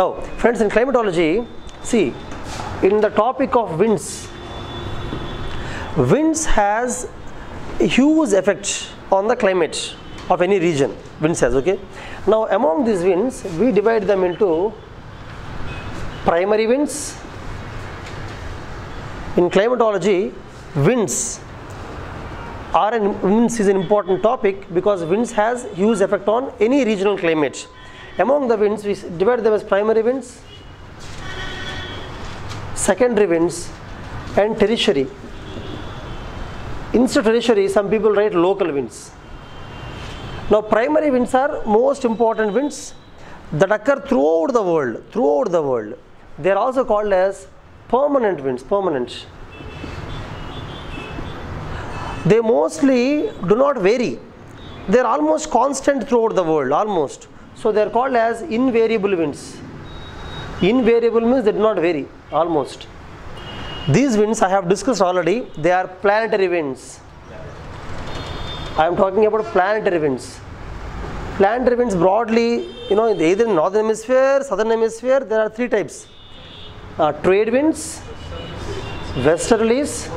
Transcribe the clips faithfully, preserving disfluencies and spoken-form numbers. Now friends, in climatology, see, in the topic of winds, winds has a huge effect on the climate of any region. Winds has, okay. Now among these winds, we divide them into primary winds. In climatology, winds are an, winds is an important topic because winds has huge effect on any regional climate. Among the winds, we divide them as primary winds, secondary winds, and tertiary. Instead of tertiary, some people write local winds. Now primary winds are most important winds that occur throughout the world, throughout the world. They are also called as permanent winds, permanent. They mostly do not vary. They are almost constant throughout the world, almost. So they are called as invariable winds. Invariable means they do not vary, almost. These winds I have discussed already, they are planetary winds. I am talking about planetary winds. Planetary winds broadly, you know, either in northern hemisphere, southern hemisphere, there are three types. Uh, trade winds, westerlies,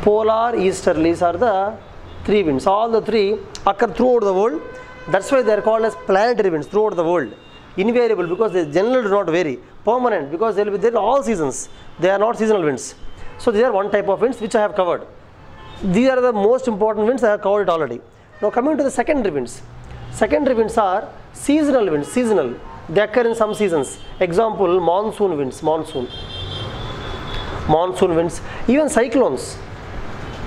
polar easterlies are the three winds. All the three occur throughout the world. That's why they are called as planetary winds throughout the world. Invariable because they generally do not vary. Permanent because they will be there all seasons. They are not seasonal winds. So these are one type of winds which I have covered. These are the most important winds, I have covered it already. Now coming to the secondary winds. Secondary winds are seasonal winds, seasonal. They occur in some seasons. Example, monsoon winds, monsoon. Monsoon winds, even cyclones.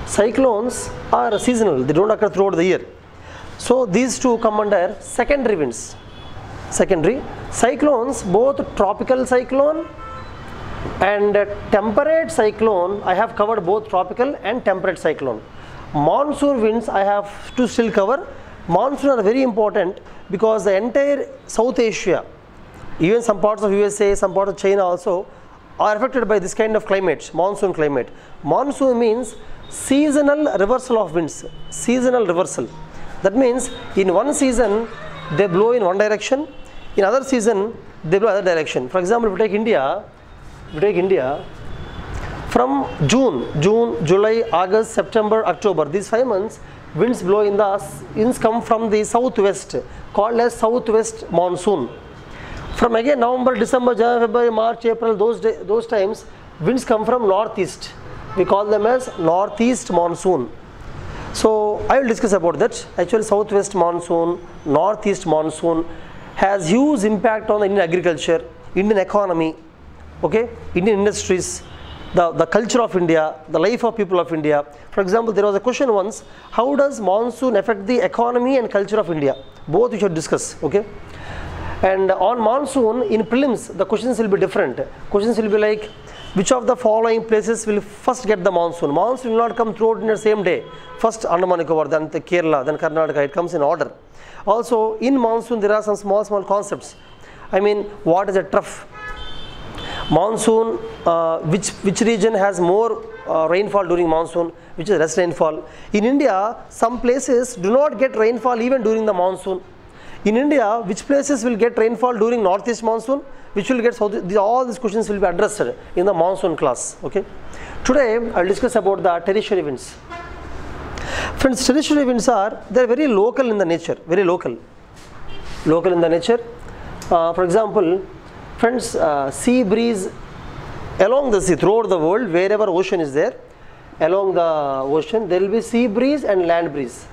Cyclones are seasonal, they don't occur throughout the year. So these two come under secondary winds. Secondary. Cyclones, both tropical cyclone and temperate cyclone, I have covered both tropical and temperate cyclone. Monsoon winds I have to still cover. Monsoon are very important because the entire South Asia, even some parts of U S A, some parts of China also are affected by this kind of climate, monsoon climate. Monsoon means seasonal reversal of winds, seasonal reversal. That means in one season they blow in one direction, in other season they blow other direction. For example, if you take India, We take India from June, June, July, August, September, October. These five months, winds blow in the winds come from the southwest, called as southwest monsoon. From again November, December, January, February, March, April, those day, those times, winds come from northeast. We call them as northeast monsoon. So I will discuss about that. Actually, southwest monsoon, northeast monsoon has huge impact on the Indian agriculture, Indian economy. Okay, Indian industries, the, the culture of India, the life of people of India. For example, there was a question once, how does monsoon affect the economy and culture of India? Both we should discuss, okay. And on monsoon, in prelims, the questions will be different. Questions will be like, which of the following places will first get the monsoon? Monsoon will not come throughout in the same day. First Andaman Nicobar, then the Kerala, then Karnataka, it comes in order. Also, in monsoon, there are some small, small concepts. I mean, what is a trough? Monsoon, uh, which, which region has more uh, rainfall during monsoon, which is less rainfall. In India, some places do not get rainfall even during the monsoon. In India, which places will get rainfall during northeast monsoon, which will get south, these, all these questions will be addressed in the monsoon class. Okay. Today, I will discuss about the tertiary winds. Friends, tertiary winds are, they are very local in the nature, very local. Local in the nature. Uh, for example, friends, uh, sea breeze along the sea, throughout the world, wherever ocean is there, along the ocean, there will be sea breeze and land breeze.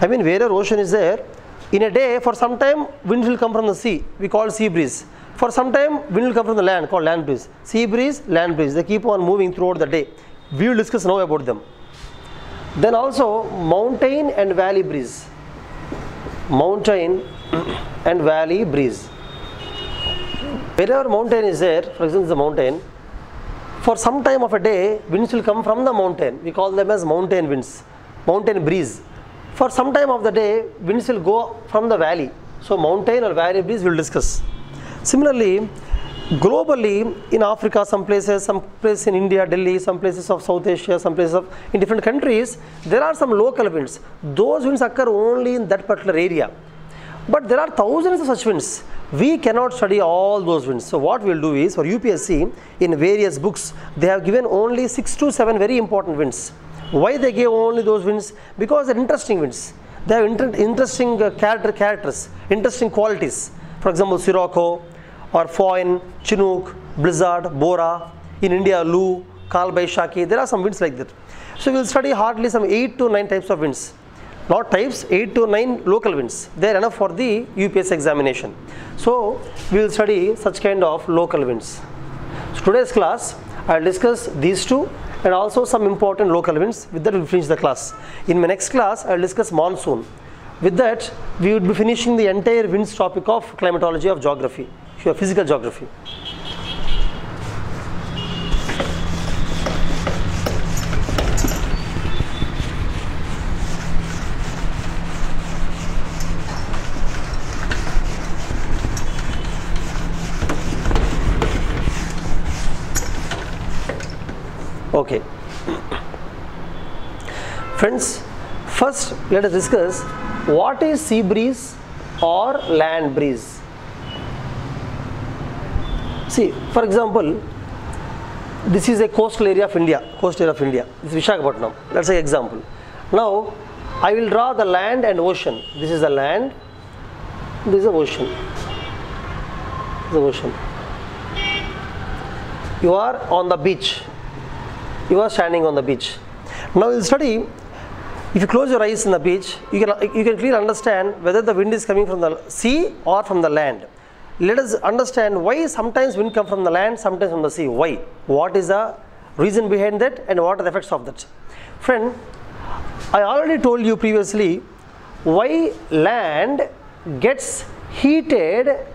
I mean, wherever ocean is there, in a day, for some time, wind will come from the sea, we call sea breeze. For some time, wind will come from the land, called land breeze. Sea breeze, land breeze, they keep on moving throughout the day. We will discuss now about them. Then also, mountain and valley breeze. Mountain and valley breeze. Wherever mountain is there, for example the mountain, for some time of a day, winds will come from the mountain. We call them as mountain winds, mountain breeze. For some time of the day, winds will go from the valley. So mountain or valley breeze we will discuss. Similarly, globally, in Africa, some places, some places in India, Delhi, some places of South Asia, some places of, in different countries, there are some local winds. Those winds occur only in that particular area. But there are thousands of such winds. We cannot study all those winds. So what we will do is, for U P S C, in various books, they have given only six to seven very important winds. Why they gave only those winds? Because they are interesting winds. They have inter interesting character characters, interesting qualities. For example, Sirocco or Foehn, Chinook, Blizzard, Bora. In India, Loo, Kalbaisaki. There are some winds like that. So we will study hardly some eight to nine types of winds. Not types, eight to nine local winds. They are enough for the U P S C examination. So we will study such kind of local winds. So today's class, I will discuss these two and also some important local winds. With that, we will finish the class. In my next class, I will discuss monsoon. With that, we would be finishing the entire winds topic of climatology of geography, your physical geography. Okay, friends, first let us discuss what is sea breeze or land breeze. See, for example, this is a coastal area of India, coastal area of India, this is Vishakhapatnam, let's say example. Now, I will draw the land and ocean. This is the land, this is the ocean, this is the ocean. You are on the beach. You are standing on the beach. Now we will study, if you close your eyes in the beach, you can, you can clearly understand whether the wind is coming from the sea or from the land. Let us understand why sometimes wind comes from the land, sometimes from the sea. Why? What is the reason behind that and what are the effects of that? Friend, I already told you previously why land gets heated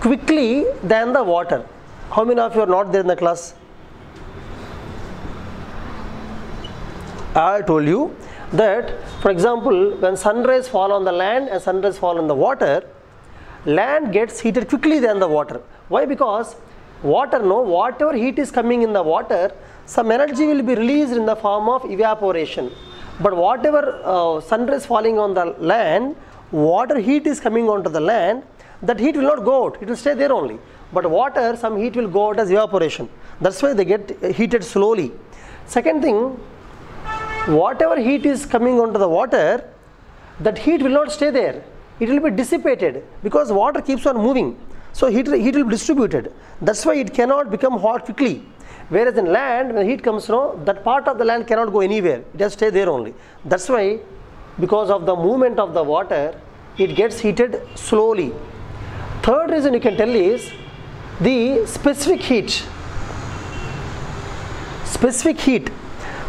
quickly than the water. How many of you are not there in the class? I told you that, for example, when sunrise fall on the land and sunrise fall on the water, land gets heated quickly than the water. Why? Because water, no, whatever heat is coming in the water, some energy will be released in the form of evaporation. But whatever uh, sunrise falling on the land, water heat is coming onto the land, that heat will not go out, it will stay there only. But water, some heat will go out as evaporation. That's why they get heated slowly. Second thing, whatever heat is coming onto the water, that heat will not stay there. It will be dissipated because water keeps on moving. So heat, heat will be distributed. That's why it cannot become hot quickly. Whereas in land, when heat comes from, that part of the land cannot go anywhere. It has to stay there only. That's why, because of the movement of the water, it gets heated slowly. Third reason you can tell is the specific heat. Specific heat.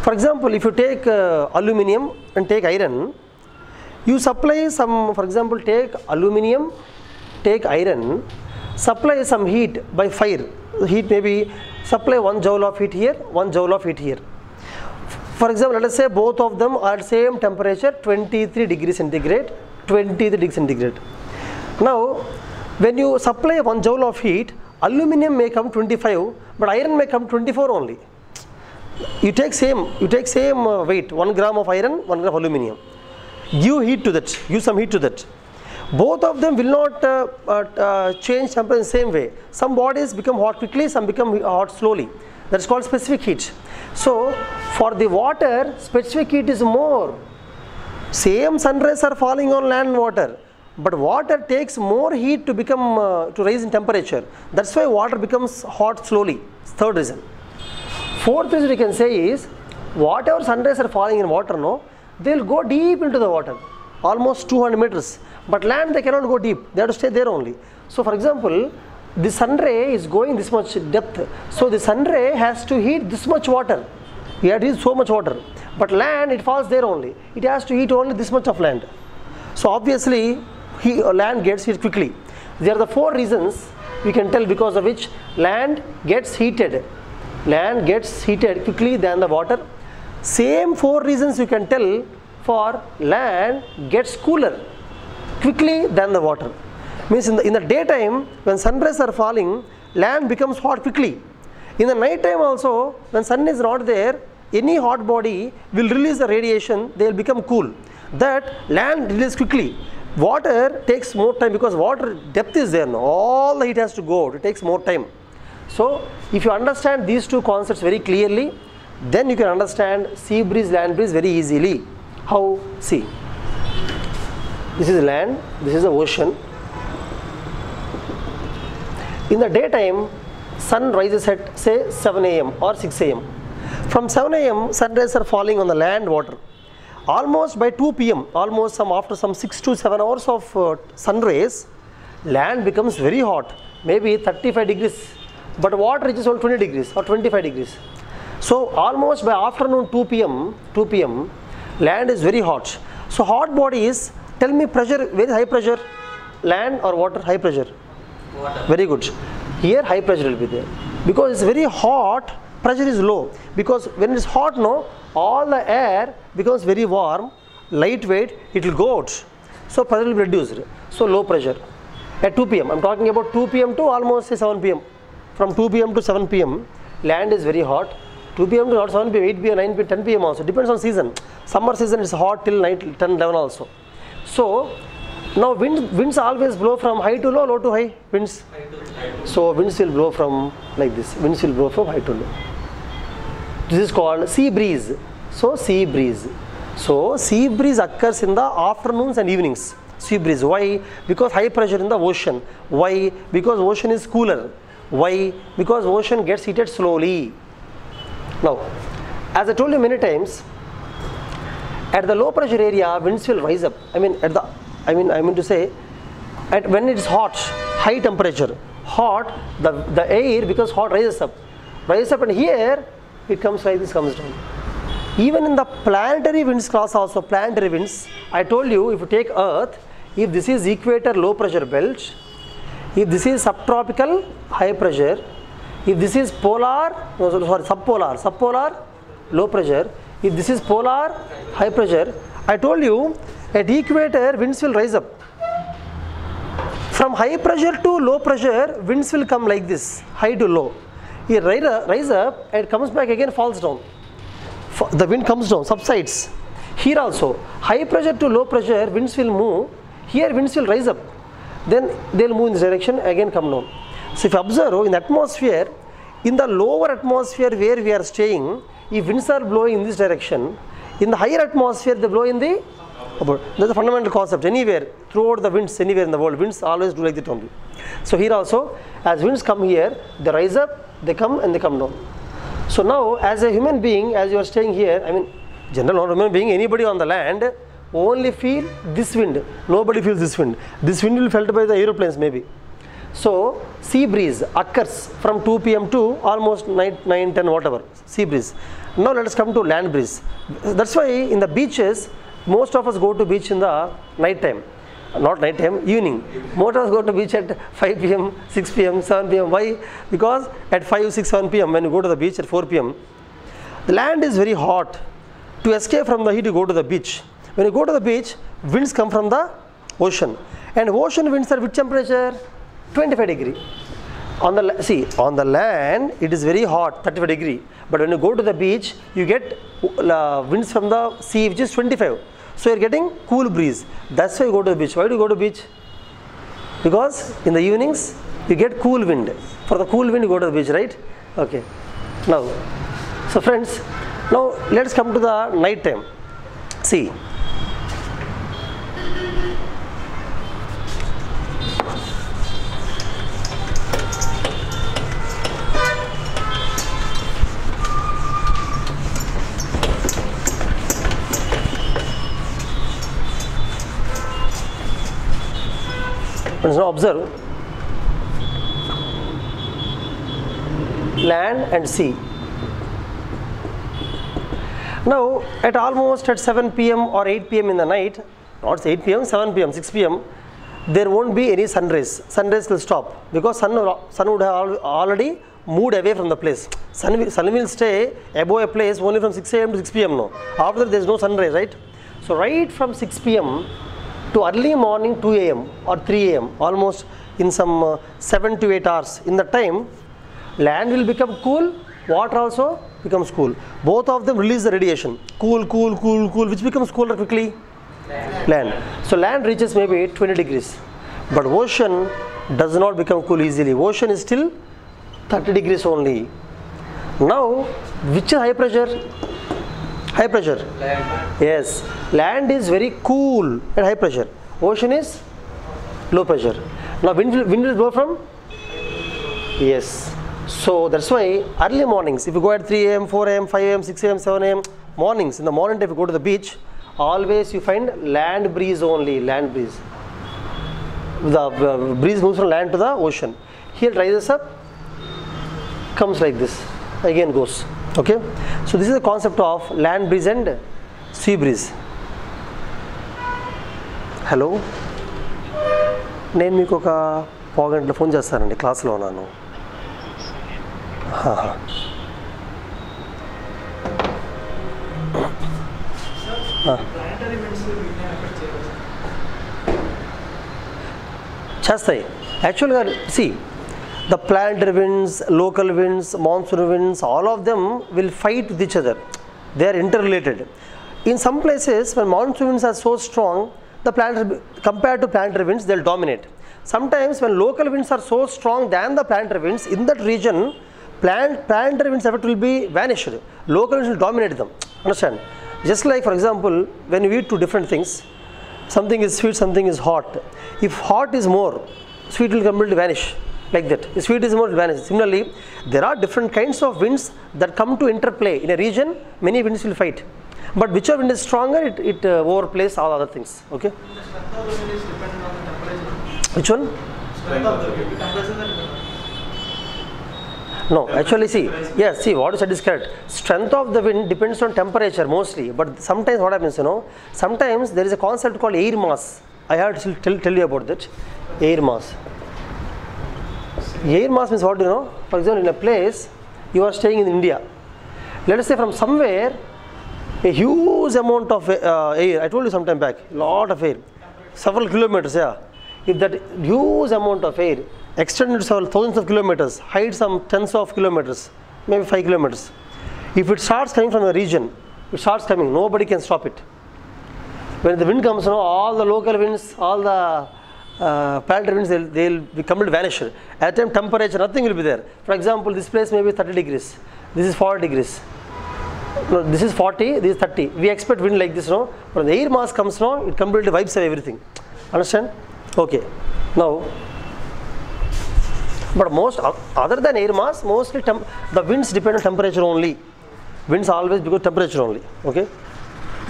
For example, if you take uh, aluminium and take iron, you supply some, for example, take aluminium, take iron, supply some heat by fire. Heat may be, supply one joule of heat here, one joule of heat here. For example, let us say both of them are same temperature, twenty-three degrees centigrade, twenty-three degrees centigrade. Now, when you supply one joule of heat, aluminium may come twenty-five, but iron may come twenty-four only. You take same, you take same uh, weight, one gram of iron, one gram of aluminium. Give heat to that, give some heat to that. Both of them will not uh, uh, uh, change temperature in the same way. Some bodies become hot quickly, some become hot slowly. That's called specific heat. So, for the water, specific heat is more. Same sunrays are falling on land water. But water takes more heat to become, uh, to rise in temperature. That's why water becomes hot slowly. Third reason. Fourth reason you can say is, whatever sunrays are falling in water, no, they will go deep into the water, almost two hundred meters. But land they cannot go deep, they have to stay there only. So for example, the sunray is going this much depth, so the sunray has to heat this much water. It has to heat so much water. But land, it falls there only, it has to heat only this much of land. So obviously, he, uh, land gets heated quickly. There are the four reasons we can tell because of which land gets heated. Land gets heated quickly than the water. Same four reasons you can tell for land gets cooler quickly than the water. Means in the, in the daytime, when sunrays are falling, land becomes hot quickly. In the night time also, when sun is not there, any hot body will release the radiation, they will become cool. That land releases quickly. Water takes more time because water depth is there now. All the heat has to go out. It takes more time. So if you understand these two concepts very clearly, then you can understand sea breeze, land breeze very easily. How? See, this is land, this is the ocean. In the daytime, sun rises at say seven A M or six A M. From seven A M, sunrays are falling on the land water. Almost by two P M, almost some after some six to seven hours of uh, sun rays, land becomes very hot, maybe thirty-five degrees, but water reaches only twenty degrees or twenty-five degrees. So almost by afternoon two P M, land is very hot. So hot body is, tell me pressure, very high pressure, land or water, high pressure? Water. Very good. Here high pressure will be there. Because it's very hot, pressure is low. Because when it's hot now, all the air becomes very warm, lightweight, it will go out. So pressure will be reduced. So low pressure. At two P M, I'm talking about two P M to almost say seven P M. From two P M to seven P M, land is very hot. two P M to not seven P M, eight P M, nine P M, ten P M also. Depends on season. Summer season is hot till night, ten, eleven also. So now wind, winds always blow from high to low, low to high. Winds. High to high. So winds will blow from like this. Winds will blow from high to low. This is called sea breeze. So sea breeze. So sea breeze occurs in the afternoons and evenings. Sea breeze. Why? Because high pressure in the ocean. Why? Because ocean is cooler. Why? Because ocean gets heated slowly. Now, as I told you many times, at the low pressure area, winds will rise up. I mean, at the, I mean, I mean to say, at when it's hot, high temperature, hot, the the air because hot rises up, rises up, and here it comes like this, comes down. Even in the planetary winds class also, planetary winds, I told you, if you take Earth, if this is equator low pressure belt, if this is subtropical high pressure, if this is polar, no, sorry, subpolar, subpolar low pressure, if this is polar high pressure, I told you, at equator winds will rise up. From high pressure to low pressure, winds will come like this, high to low. It rises up and comes back again, falls down. The wind comes down, subsides. Here also, high pressure to low pressure, winds will move. Here winds will rise up. Then they will move in this direction, again come down. So if you observe, in the atmosphere, in the lower atmosphere where we are staying, if winds are blowing in this direction, in the higher atmosphere they blow in the upward. That's a fundamental concept anywhere, throughout the winds, anywhere in the world, winds always do like that only. So here also, as winds come here, they rise up, they come and they come down. So now, as a human being, as you are staying here, I mean, general not human being, anybody on the land, only feel this wind. Nobody feels this wind. This wind will be felt by the aeroplanes maybe. So, sea breeze occurs from two P M to almost nine, nine, ten, whatever, sea breeze. Now let us come to land breeze. That's why in the beaches, most of us go to beach in the night time. Not night time, evening. Most of us go to beach at five P M, six P M, seven P M. Why? Because at five, six, seven P M when you go to the beach at four P M, the land is very hot. To escape from the heat, you go to the beach. When you go to the beach, winds come from the ocean. And ocean winds are which temperature? twenty-five degree. On the, see, on the land, it is very hot, thirty-five degree. But when you go to the beach, you get uh, winds from the sea, which is twenty-five. So you're getting cool breeze. That's why you go to the beach. Why do you go to the beach? Because in the evenings, you get cool wind. For the cool wind, you go to the beach, right? Okay. Now, so friends, now let's come to the night time. See. Now observe land and sea. Now at almost at seven P M or eight P M in the night, not eight P M, seven P M, six P M, there won't be any sun rays. Sun rays will stop because sun, sun would have already moved away from the place. Sun will, sun will stay above a place only from six A M to six P M now. After that there is no sun rays, right? So right from six P M to early morning two A M or three A M almost in some uh, seven to eight hours, in the time land will become cool, water also becomes cool. Both of them release the radiation, cool, cool, cool, cool, which becomes cooler quickly? Land. land. So land reaches maybe twenty degrees, but ocean does not become cool easily. Ocean is still thirty degrees only. Now, which is high pressure? High pressure. Land. Yes, land is very cool at high pressure. Ocean is low pressure. Now, wind will, wind will blow from? Yes. So that's why early mornings, if you go at three A M, four A M, five A M, six A M, seven A M, mornings, in the morning if you go to the beach, always you find land breeze only, land breeze. The uh, breeze moves from land to the ocean. Here it rises up, comes like this, again goes. Okay. So this is the concept of land breeze and sea breeze. Hello. నేను మీకు ఒక పావు గంటలో phone చేస్తానండి, క్లాస్లో ఉన్నాను. చేస్తాయి యాక్చువల్గా. See the planetary winds, local winds, monsoon winds, all of them will fight with each other. They are inter related. In some places when monsoon winds are so strong, the planetary, compared to planetary winds, they will dominate. Sometimes when local winds are so strong than the planetary winds, in that region, planet, planetary winds effect will be vanished. Local winds will dominate them. Understand? Just like, for example, when you eat two different things, something is sweet, something is hot. If hot is more, sweet will completely vanish. Like that. If sweet is more, it will vanish. Similarly, there are different kinds of winds that come to interplay. In a region, many winds will fight. But whichever wind is stronger, it, it uh, overplays all other things. Okay. The strength of the wind is dependent on the temperature. Which one? Strength of the wind. Temperature. No, actually, see, yes, see, what you said is correct. Strength of the wind depends on temperature mostly. But sometimes what happens, you know, sometimes there is a concept called air mass. I had to tell, tell you about that. Air mass. Air mass means what, you know? For example, in a place you are staying in India. Let us say from somewhere. A huge amount of uh, air, I told you some time back, lot of air, several kilometers, yeah. If that huge amount of air extended several thousands of kilometers, height some tens of kilometers, maybe five kilometers. If it starts coming from a region, it starts coming, nobody can stop it. When the wind comes, you know, all the local winds, all the uh, planetary winds, they'll, they'll be completely vanished. At the time, temperature, nothing will be there. For example, this place may be thirty degrees, this is forty degrees. No, this is forty, this is thirty. We expect wind like this, no? When the air mass comes, no, it completely wipes away everything. Understand? Okay. Now, but most, other than air mass, mostly temp the winds depend on temperature only. Winds always because temperature only. Okay.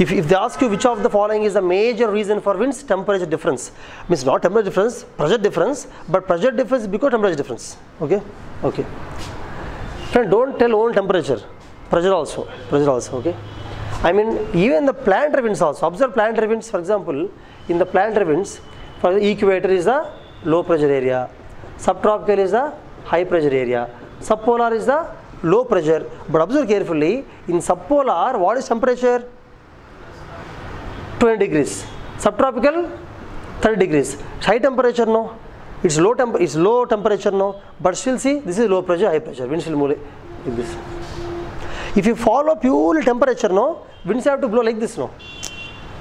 If, if they ask you which of the following is the major reason for winds, temperature difference. Means not temperature difference, pressure difference, but pressure difference is because temperature difference. Okay. Okay. Friend, don't tell own temperature. Pressure also, pressure also, okay. I mean, even the planetary winds also, observe planetary winds, for example, in the planetary winds, for the equator is the low pressure area, subtropical is the high pressure area, subpolar is the low pressure, but observe carefully, in subpolar, what is temperature? twenty degrees, subtropical, thirty degrees, it's high temperature, no, it's low, temp it's low temperature, no, but still see, this is low pressure, high pressure, winds will move like this. If you follow purely temperature, no, winds have to blow like this, no.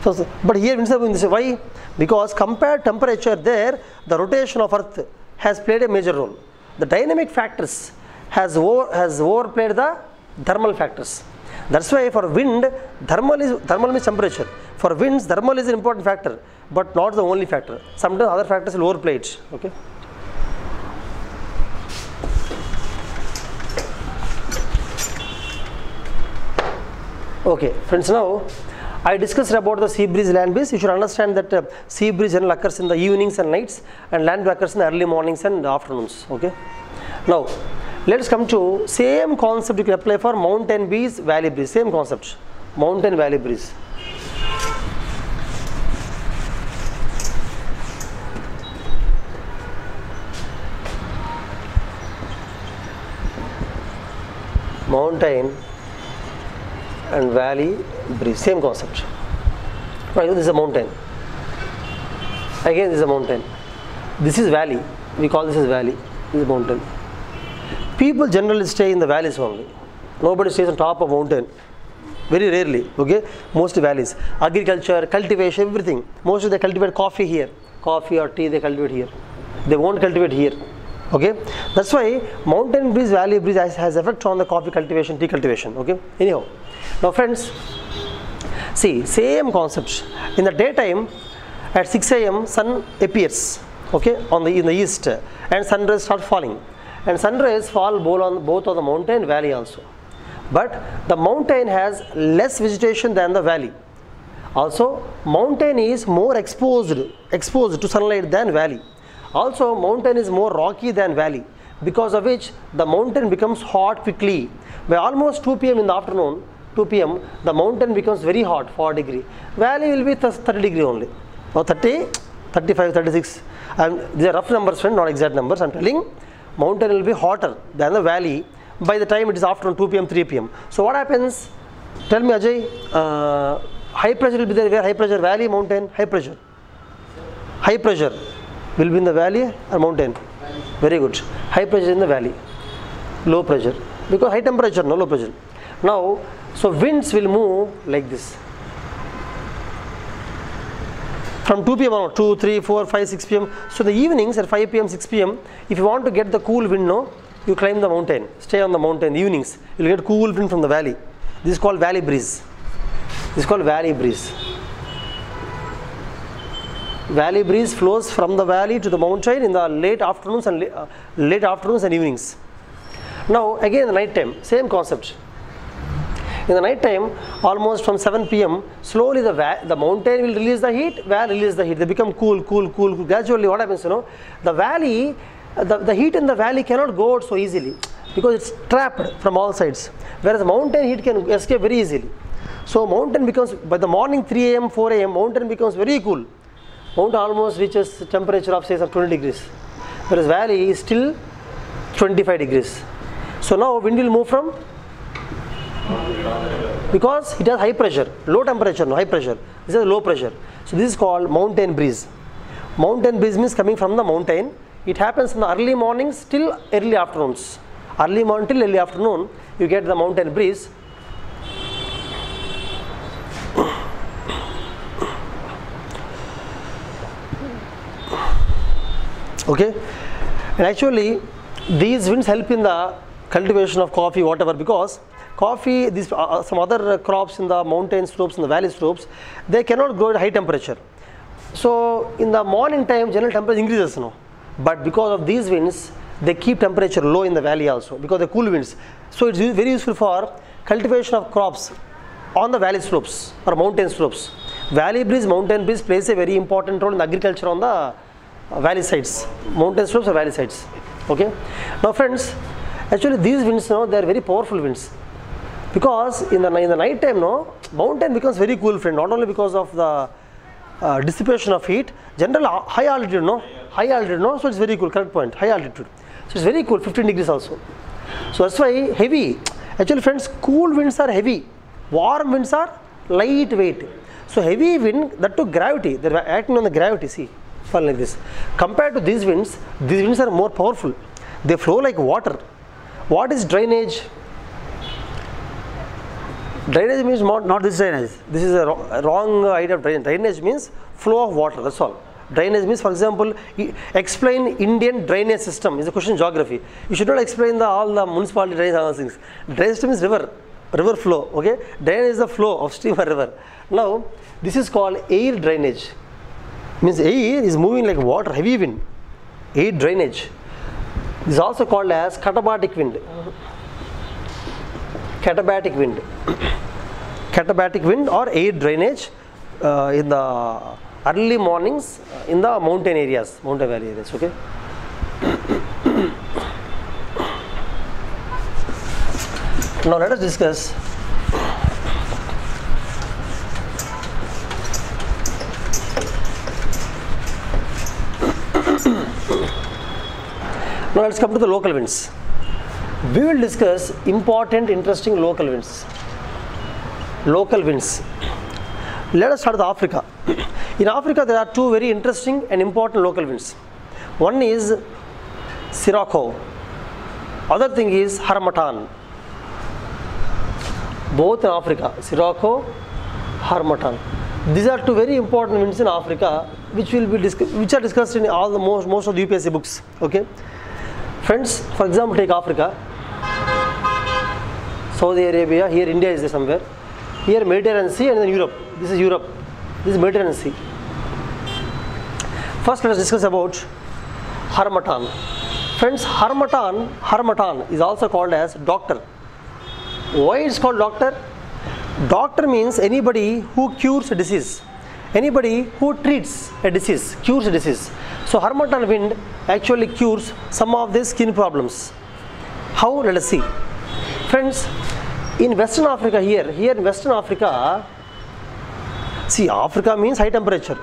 So, so, but here winds are blowing this. Why? Because compared temperature there, the rotation of Earth has played a major role. The dynamic factors has over, has overplayed the thermal factors. That's why for wind, thermal is thermal means temperature. For winds, thermal is an important factor, but not the only factor. Sometimes other factors will overplay it. Okay. Okay, friends, now I discussed about the sea breeze, land breeze. You should understand that uh, sea breeze generally occurs in the evenings and nights, and land breeze occurs in the early mornings and afternoons. Okay. Now, let us come to same concept you can apply for mountain breeze, valley breeze. Same concept, mountain valley breeze. Mountain and valley breeze, same concept. Right, this is a mountain. Again, this is a mountain. This is valley. We call this as valley. This is mountain. People generally stay in the valleys only. Nobody stays on top of mountain. very rarely, okay, most valleys. Agriculture, cultivation, everything. Mostly they cultivate coffee here, coffee or tea they cultivate here. They won't cultivate here, okay. That's why mountain breeze, valley breeze has, has effect on the coffee cultivation, tea cultivation, okay. Anyhow, now friends, see, same concept. In the daytime, at six A M sun appears, okay, on the in the east, and sunrise starts falling. And sunrays fall both on, both on the mountain and valley also. But the mountain has less vegetation than the valley. Also, mountain is more exposed, exposed to sunlight than valley. Also, mountain is more rocky than valley, because of which the mountain becomes hot quickly. By almost two P M in the afternoon, two P M, the mountain becomes very hot, four degree. Valley will be thirty degree only, or thirty, thirty-five, thirty-six. And these are rough numbers, friend, not exact numbers, I am telling. Mountain will be hotter than the valley by the time it is afternoon, two P M, three P M. So what happens? Tell me, Ajay, uh, high pressure will be there. Where high pressure? Valley, mountain, high pressure. High pressure will be in the valley or mountain? Very good. High pressure in the valley. Low pressure. Because high temperature, no low pressure. Now, so winds will move like this. From two P M on, two, three, four, five, six P M. So the evenings at five P M, six P M, if you want to get the cool wind, no, you climb the mountain, stay on the mountain. Evenings, you'll get cool wind from the valley. This is called valley breeze. This is called valley breeze. Valley breeze flows from the valley to the mountain in the late afternoons and uh, late afternoons and evenings. Now again, the night time, same concept. In the night time, almost from seven P M, slowly the the mountain will release the heat, valley release the heat. They become cool, cool, cool, cool. Gradually, what happens, you know, the valley, the, the heat in the valley cannot go out so easily because it's trapped from all sides. Whereas mountain heat can escape very easily. So mountain becomes, by the morning three A M, four A M, mountain becomes very cool. Mountain almost reaches temperature of say some twenty degrees. Whereas valley is still twenty-five degrees. So now wind will move from, because it has high pressure, low temperature, no high pressure. This is low pressure. So this is called mountain breeze. Mountain breeze means coming from the mountain. It happens in the early mornings till early afternoons. Early morning till early afternoon, you get the mountain breeze. Okay. And actually, these winds help in the cultivation of coffee, whatever, because coffee, these uh, some other crops in the mountain slopes, in the valley slopes, they cannot grow at high temperature. So in the morning time, general temperature increases, no. But because of these winds, they keep temperature low in the valley also, because they cool winds. So it's very useful for cultivation of crops on the valley slopes or mountain slopes. Valley breeze, mountain breeze plays a very important role in agriculture on the valley sides, mountain slopes or valley sides. Okay. Now friends, actually these winds, no, they are very powerful winds. Because in the, in the night time, no, mountain becomes very cool, friend, not only because of the uh, dissipation of heat, general uh, high altitude, no, high altitude, no, so it's very cool, correct point, high altitude. So it's very cool, fifteen degrees also. So that's why heavy, actually friends, cool winds are heavy, warm winds are lightweight. So heavy wind, that to gravity, they're acting on the gravity, see, fall like this. Compared to these winds, these winds are more powerful, they flow like water. What is drainage? Drainage means not, not this drainage. This is a wrong idea of drainage. Drainage means flow of water, that's all. Drainage means, for example, explain Indian drainage system. It's a question in geography. You should not explain the, all the municipality drainage and all things. Drainage system is river, river flow, okay? Drainage is the flow of stream or river. Now, this is called air drainage. Means air is moving like water, heavy wind. Air drainage. This is also called as katabatic wind. Katabatic wind, katabatic wind or air drainage uh, in the early mornings uh, in the mountain areas, mountain valley areas, okay. Now let us discuss now let's come to the local winds. We will discuss important, interesting local winds. Local winds. Let us start with Africa. In Africa, there are two very interesting and important local winds. One is Sirocco. Other thing is Harmattan. both in Africa, Sirocco, Harmattan. These are two very important winds in Africa, which will be which are discussed in all the most most of the U P S C books. Okay, friends. For example, take Africa, Saudi Arabia. Here, India is there somewhere. Here, Mediterranean Sea, and then Europe. This is Europe. This is Mediterranean Sea. First, let us discuss about Harmattan. Friends, Harmattan, Harmattan is also called as doctor. Why it's called doctor? Doctor means anybody who cures a disease, anybody who treats a disease, cures a disease. So Harmattan wind actually cures some of the skin problems. How? Let us see. Friends, in Western Africa here, here in Western Africa, see Africa means high temperature.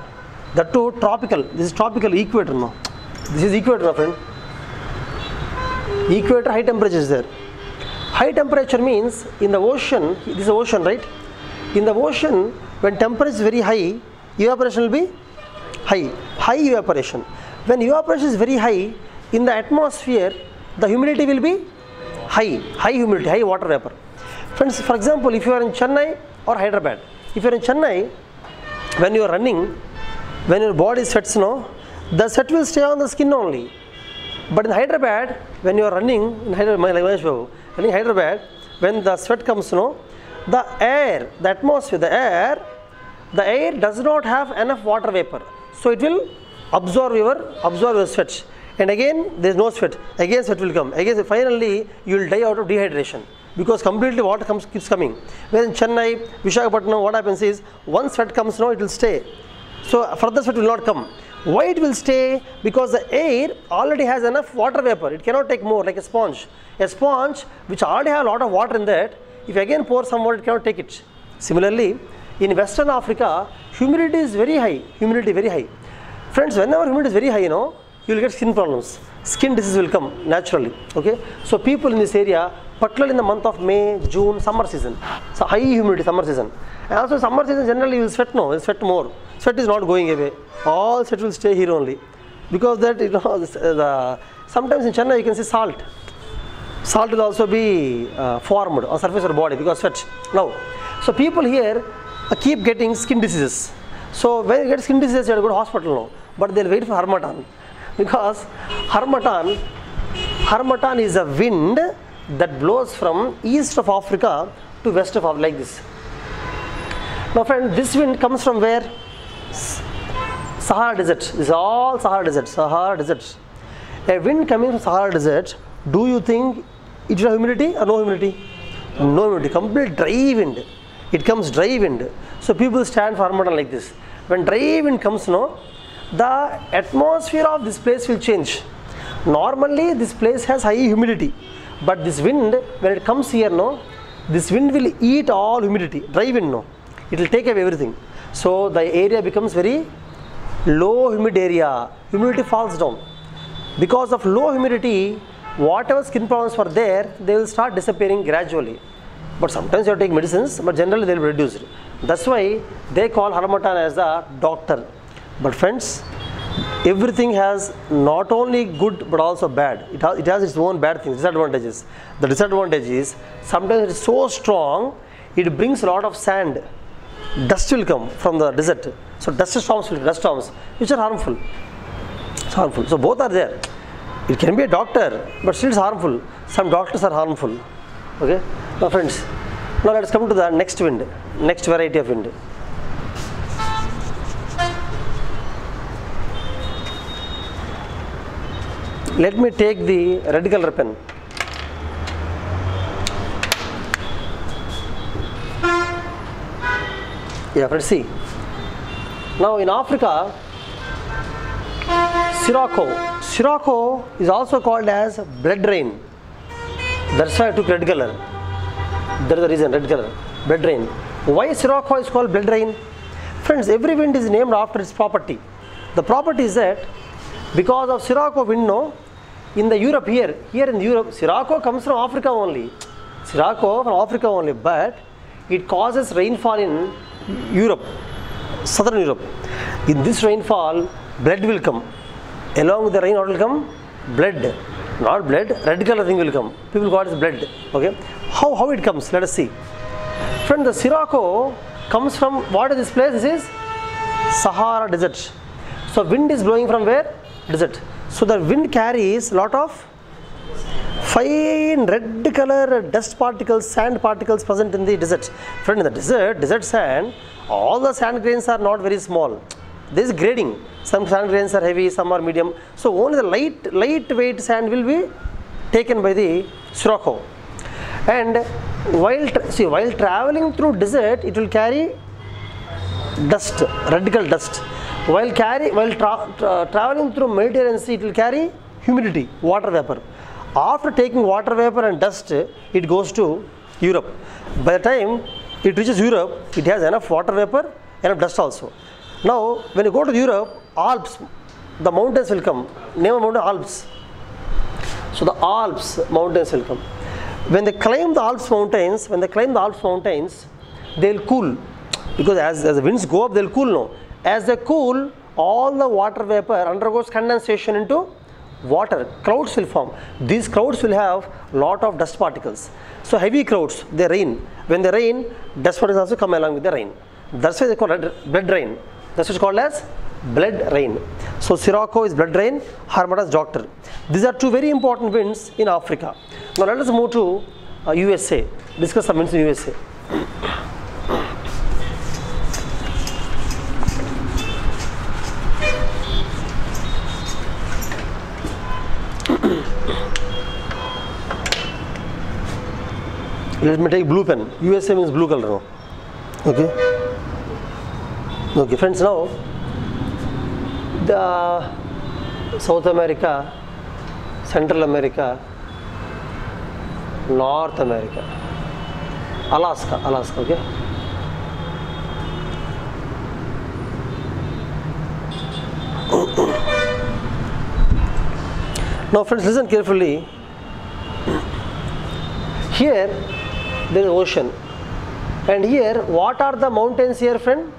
That too tropical, this is tropical equator now. This is equator, my friend. Equator high temperature is there. High temperature means in the ocean, this is ocean, right? In the ocean, when temperature is very high, evaporation will be high, high evaporation. When evaporation is very high, in the atmosphere, the humidity will be high, high humidity, high water vapor. Friends, for example, if you are in Chennai or Hyderabad, if you are in Chennai, when you are running, when your body sweats, no, the sweat will stay on the skin only. But in Hyderabad, when you are running, in Hyderabad, like Mahesh running Hyderabad, when the sweat comes, you know, the air, the atmosphere, the air, the air does not have enough water vapor. So it will absorb your, absorb your sweat. And again, there is no sweat. Again, sweat will come. Again, finally, you will die out of dehydration because completely water comes, keeps coming. Whereas in Chennai, Vishakhapatnam, what happens is, once sweat comes, you know, it will stay. So further sweat will not come. Why it will stay? Because the air already has enough water vapor. It cannot take more, like a sponge. A sponge which already has a lot of water in that, if you again pour some water, it cannot take it. Similarly, in Western Africa, humidity is very high. Humidity very high. Friends, whenever humidity is very high, you know, you will get skin problems. Skin disease will come naturally. Okay. So people in this area, particularly in the month of May, June, summer season. So high humidity, summer season. And also summer season generally you will sweat no, you will sweat more. Sweat is not going away. All sweat will stay here only. Because that, you know, the, sometimes in Chennai you can see salt. Salt will also be uh, formed on surface of the body because sweat. Now, so people here uh, keep getting skin diseases. So when you get skin diseases, you have to go to hospital now. But they will wait for Harmattan. Because Harmattan, Harmattan is a wind that blows from east of Africa to west of Africa like this. Now friend, this wind comes from where? Sahara Desert. This is all Sahara Desert. Sahara Desert. A wind coming from Sahara Desert, do you think it will have humidity or no humidity? No humidity. Complete dry wind. It comes dry wind. So people stand for Harmattan like this. When dry wind comes, no, the atmosphere of this place will change. Normally this place has high humidity. But this wind, when it comes here, no, this wind will eat all humidity. Dry wind, no. It will take away everything. So the area becomes very low humid area. Humidity falls down. Because of low humidity, whatever skin problems were there, they will start disappearing gradually. But sometimes you have to take medicines, but generally they will be reduced. That's why they call Harmattan as a doctor. But friends, everything has not only good but also bad. It has, it has its own bad things, disadvantages. The disadvantage is sometimes it is so strong, it brings a lot of sand. Dust will come from the desert. So dust storms will dust storms, which are harmful. It's harmful. So both are there. It can be a doctor, but still it's harmful. Some doctors are harmful. Okay? Now friends, now let's come to the next wind, next variety of wind. Let me take the red color pen. Yeah, let's see. Now in Africa, Sirocco. Sirocco is also called as blood rain. That's why I took red color. That is the reason, red color, blood rain. Why Sirocco is called blood rain? Friends, every wind is named after its property. The property is that because of Sirocco wind, no, in the Europe here, here in Europe, Sirocco comes from Africa only. Sirocco from Africa only, but it causes rainfall in Europe, southern Europe. In this rainfall, blood will come. Along with the rain, what will come? Blood. Not blood, red color thing will come. People call it blood. Okay. How, how it comes? Let us see. Friend, the Sirocco comes from what is this place? This is Sahara Desert. So wind is blowing from where? Desert. So the wind carries lot of fine red color dust particles, sand particles present in the desert. Friend, in the desert, desert sand, all the sand grains are not very small. There is grading. Some sand grains are heavy, some are medium. So only the light, lightweight sand will be taken by the Sirocco. And while see while traveling through desert, it will carry dust, radical dust. While carry while tra tra traveling through Mediterranean Sea, it will carry humidity, water vapor. After taking water vapor and dust, it goes to Europe. By the time it reaches Europe, it has enough water vapor, enough dust also. Now, when you go to Europe, Alps, the mountains will come. Name of mountain, Alps. So the Alps mountains will come. When they climb the Alps mountains, when they climb the Alps mountains, they will cool. Because as, as the winds go up, they will cool now. As they cool, all the water vapor undergoes condensation into water. Clouds will form. These clouds will have lot of dust particles. So heavy clouds, they rain. When they rain, dust particles also come along with the rain. That's why they call it blood rain. That's what is called as blood rain. So Sirocco is blood rain, Harmattan is doctor. These are two very important winds in Africa. Now let us move to uh, U S A, discuss some winds in U S A. Let me take blue pen. U S A means blue color. Okay. Okay, friends, now the South America, Central America, North America, Alaska, Alaska, okay. Now, friends, listen carefully. Here, there is ocean, and here, what are the mountains here, friend?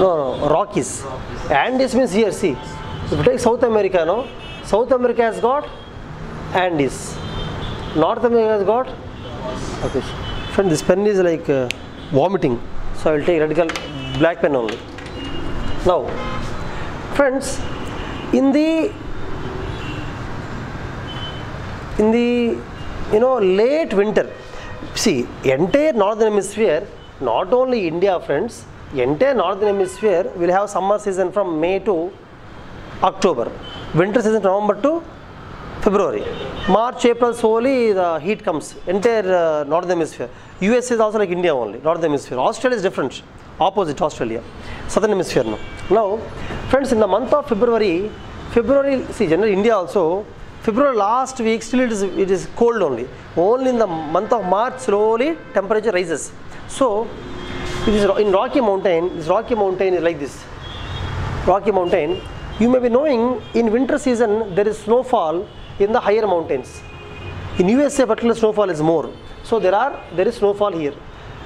No, no, Rockies. Andes means here, see. If you take South America, no? South America has got Andes. North America has got... Okay. Friend, this pen is like uh, vomiting. So I will take radical black pen only. Now, friends, in the... In the, you know, late winter, see, entire northern hemisphere, not only India, friends, entire northern hemisphere will have summer season from May to October, winter season from November to February, March, April solely the heat comes, entire uh, northern hemisphere. U S A is also like India only, northern hemisphere. Australia is different, opposite Australia, southern hemisphere now. Now, friends, in the month of February, February, see, generally India also, February last week still it is, it is cold only, only in the month of March slowly temperature rises. So, it is in Rocky Mountain, this Rocky Mountain is like this, Rocky Mountain, you may be knowing in winter season there is snowfall in the higher mountains. In U S A particular snowfall is more, so there are, there is snowfall here.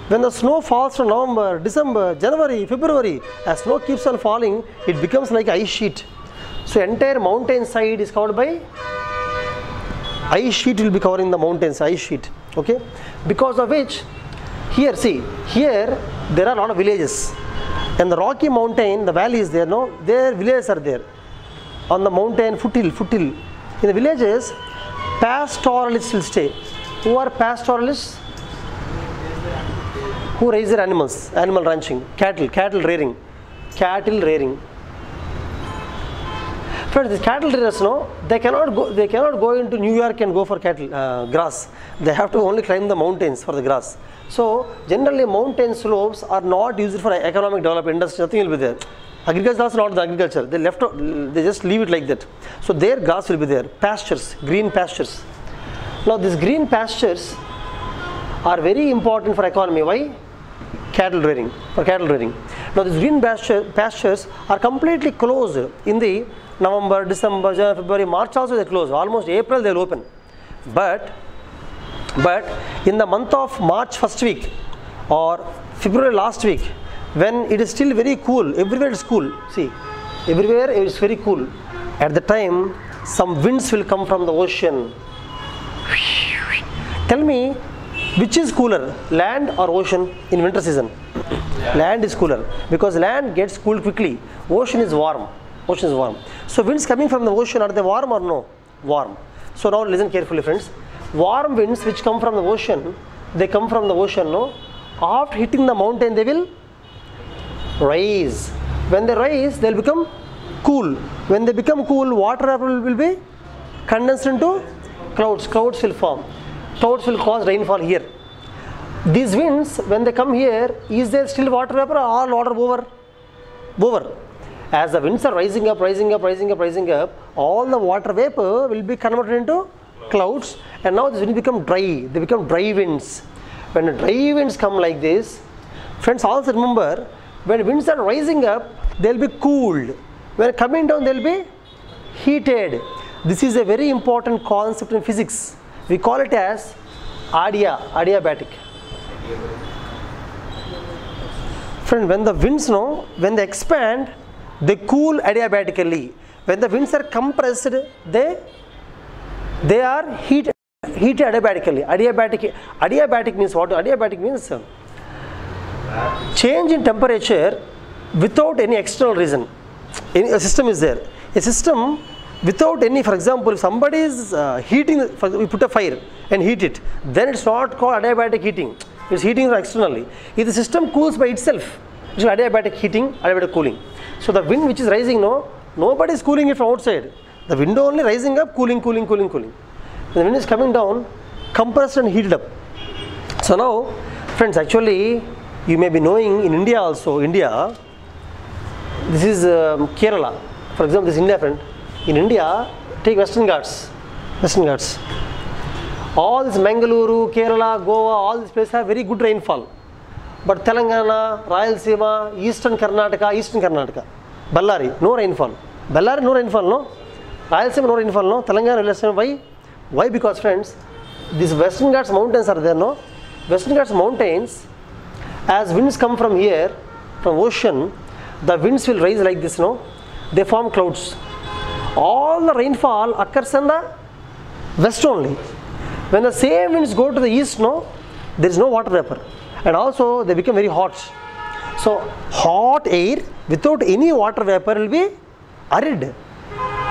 When the snow falls from November, December, January, February, as snow keeps on falling, it becomes like ice sheet. So entire mountain side is covered by ice sheet, will be covering the mountains, ice sheet, okay, because of which here, see, here there are a lot of villages. And the Rocky Mountain, the valley is there, no? Their villages are there. On the mountain, foothill, foothill. In the villages, pastoralists will stay. Who are pastoralists? Who raise their animals, animal ranching, cattle, cattle rearing. Cattle rearing. Friends, these cattle rearers, no, they cannot go, they cannot go into New York and go for cattle, uh, grass. They have to only climb the mountains for the grass. So, generally mountain slopes are not used for economic development, industry, nothing will be there. Agriculture is not the agriculture, they left, they just leave it like that. So, their grass will be there, pastures, green pastures. Now, these green pastures are very important for economy. Why? Cattle rearing, for cattle rearing. Now, these green pasture, pastures are completely closed in the November, December, January, February, March also they close, almost April they will open. But But in the month of March first week or February last week, when it is still very cool, everywhere it is cool, see, everywhere it is very cool. At the time, some winds will come from the ocean. Tell me, Which is cooler, land or ocean in winter season? Yeah. Land is cooler because land gets cooled quickly. Ocean is warm. Ocean is warm. So winds coming from the ocean, are they warm or no? Warm. So now listen carefully, friends. Warm winds which come from the ocean, they come from the ocean, no? After hitting the mountain, they will rise. When they rise, they will become cool. When they become cool, water will be condensed into clouds. Clouds will form. Clouds will cause rainfall here. These winds, when they come here, is there still water vapor or all water over? Over. As the winds are rising up, rising up, rising up, rising up, all the water vapor will be converted into clouds, and now this will become dry. They become dry winds. When dry winds come like this, friends, also remember, when winds are rising up, they will be cooled. When coming down, they will be heated. This is a very important concept in physics. We call it as adiab adiabatic. Friend, when the winds know, when they expand, they cool adiabatically. When the winds are compressed, they they are heat heat adiabatically. Adiabatic adiabatic means what? Adiabatic means change in temperature without any external reason. Any, a system is there. A system. Without any, for example, if somebody is uh, heating, for, we put a fire and heat it, then it's not called adiabatic heating. It's heating externally. If the system cools by itself, it's adiabatic heating, adiabatic cooling. So the wind which is rising, no, nobody is cooling it from outside. The wind only rising up, cooling, cooling, cooling, cooling. When the wind is coming down, compressed and heated up. So now, friends, actually, you may be knowing in India also, India, this is um, Kerala. For example, this is India, friend. In India, take Western Ghats, Western Ghats. All this Mangaluru, Kerala, Goa, all these places have very good rainfall. But Telangana, Rayalaseema, Eastern Karnataka, Eastern Karnataka, Ballari, no rainfall. Ballari, no rainfall, no? Rayalaseema, no rainfall, no? Telangana, Rayalaseema, why? Why? Because, friends, these Western Ghats mountains are there, no? Western Ghats mountains, as winds come from here, from ocean, the winds will rise like this, no? They form clouds. All the rainfall occurs in the west only. When the same winds go to the east, no, there is no water vapor, and also they become very hot. So hot air without any water vapor will be arid.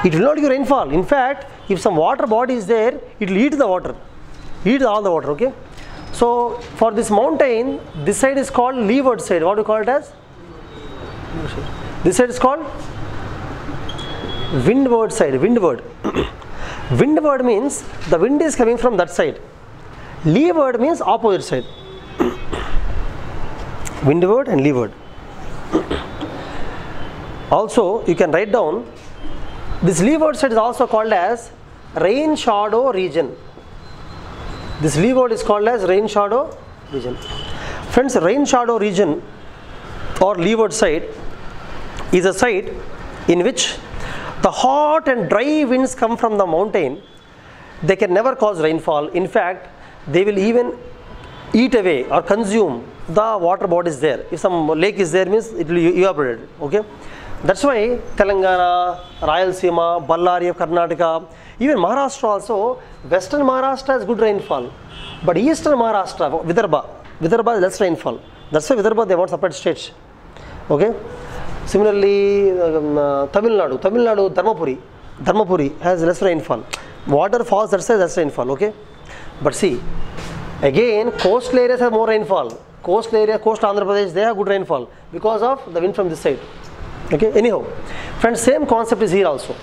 It will not give rainfall. In fact, if some water body is there, it will eat the water, eat all the water. Okay. So for this mountain, this side is called leeward side. What do you call it as? This side is called windward side, windward. Windward means the wind is coming from that side. Leeward means opposite side. Windward and leeward. Also, you can write down, this leeward side is also called as rain shadow region. This leeward is called as rain shadow region. Friends, rain shadow region or leeward side is a side in which the hot and dry winds come from the mountain. They can never cause rainfall. In fact, they will even eat away or consume the water bodies there. If some lake is there, means it will evaporate. Okay, that's why Telangana, Rayalaseema, Ballari of Karnataka, even Maharashtra also, Western Maharashtra has good rainfall, but Eastern Maharashtra, Vidarbha, Vidarbha has less rainfall. That's why Vidarbha they want separate states. Okay. Similarly, um, uh, Tamil Nadu, Tamil Nadu, Dharmapuri, Dharmapuri has less rainfall. Water falls, that's less rainfall, okay? But see, again, coastal areas have more rainfall. Coastal area, coastal Andhra Pradesh, they have good rainfall because of the wind from this side, okay? Anyhow, friends, same concept is here also.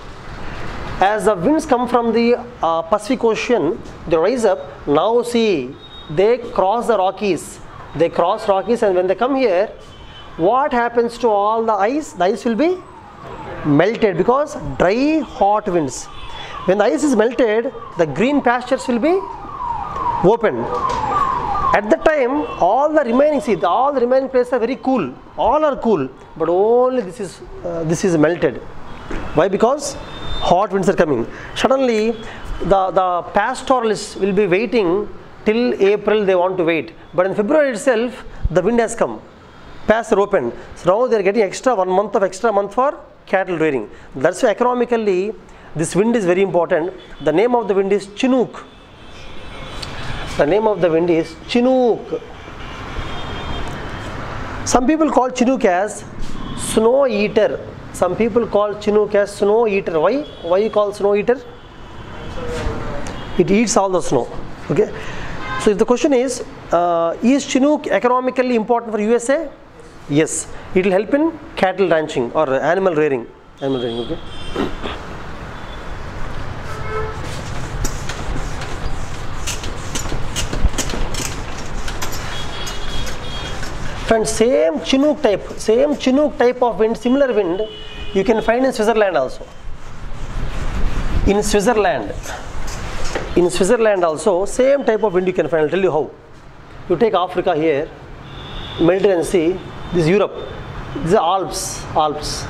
As the winds come from the uh, Pacific Ocean, they rise up. Now see, they cross the Rockies. They cross Rockies, and when they come here, what happens to all the ice? The ice will be melted because dry, hot winds. When the ice is melted, the green pastures will be open. At that time, all the remaining see, all the remaining places are very cool. All are cool, but only this is uh, this is melted. Why? Because hot winds are coming. Suddenly, the the pastoralists will be waiting till April. They want to wait, but in February itself, the wind has come. Pastures are open. So now they are getting extra one month of extra month for cattle rearing. That's why economically this wind is very important. The name of the wind is Chinook. The name of the wind is Chinook. Some people call Chinook as snow eater. Some people call Chinook as snow eater. Why? Why you call snow eater? It eats all the snow. Okay. So if the question is, uh, is Chinook economically important for U S A? Yes. It will help in cattle ranching or animal rearing. Animal rearing. Okay. Friends, same Chinook type, same Chinook type of wind, similar wind, you can find in Switzerland also. In Switzerland, in Switzerland also, same type of wind you can find. I'll tell you how. You take Africa here, Mediterranean Sea, this is Europe, this is Alps, Alps.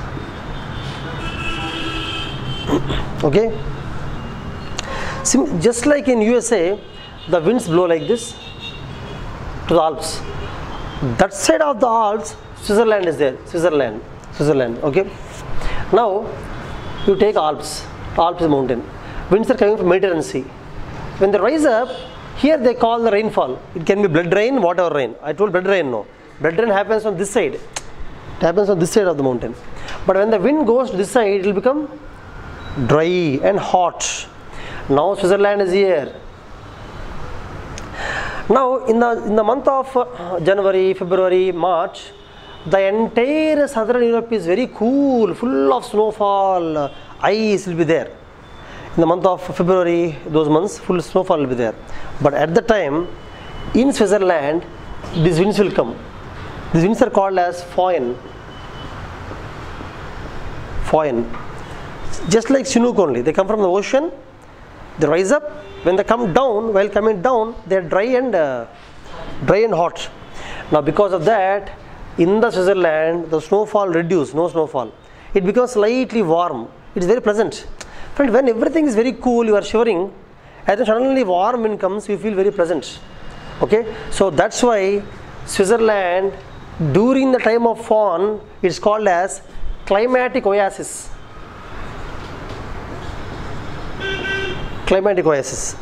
Okay. Sim just like in U S A, the winds blow like this to the Alps. That side of the Alps, Switzerland is there. Switzerland, Switzerland. Okay. Now you take Alps. Alps is mountain. Winds are coming from Mediterranean Sea. When they rise up, here they call the rainfall. It can be blood rain, whatever rain. I told blood rain no. Blood rain happens on this side. It happens on this side of the mountain. But when the wind goes to this side, it will become dry and hot. Now Switzerland is here. Now in the, in the month of uh, January, February, March, the entire southern Europe is very cool, full of snowfall, uh, ice will be there. In the month of February, those months, full snowfall will be there. But at the time, in Switzerland, these winds will come. These winds are called as Foehn. Foehn. Just like Chinook only, they come from the ocean, they rise up. When they come down, while coming down, they are dry and uh, dry and hot. Now because of that, in the Switzerland, the snowfall reduces, no snowfall. It becomes slightly warm. It is very pleasant. Friend, when everything is very cool, you are shivering, and then suddenly warm wind comes, you feel very pleasant. Okay? So that's why Switzerland, during the time of Foehn, it's called as climatic oasis. Climatic oasis.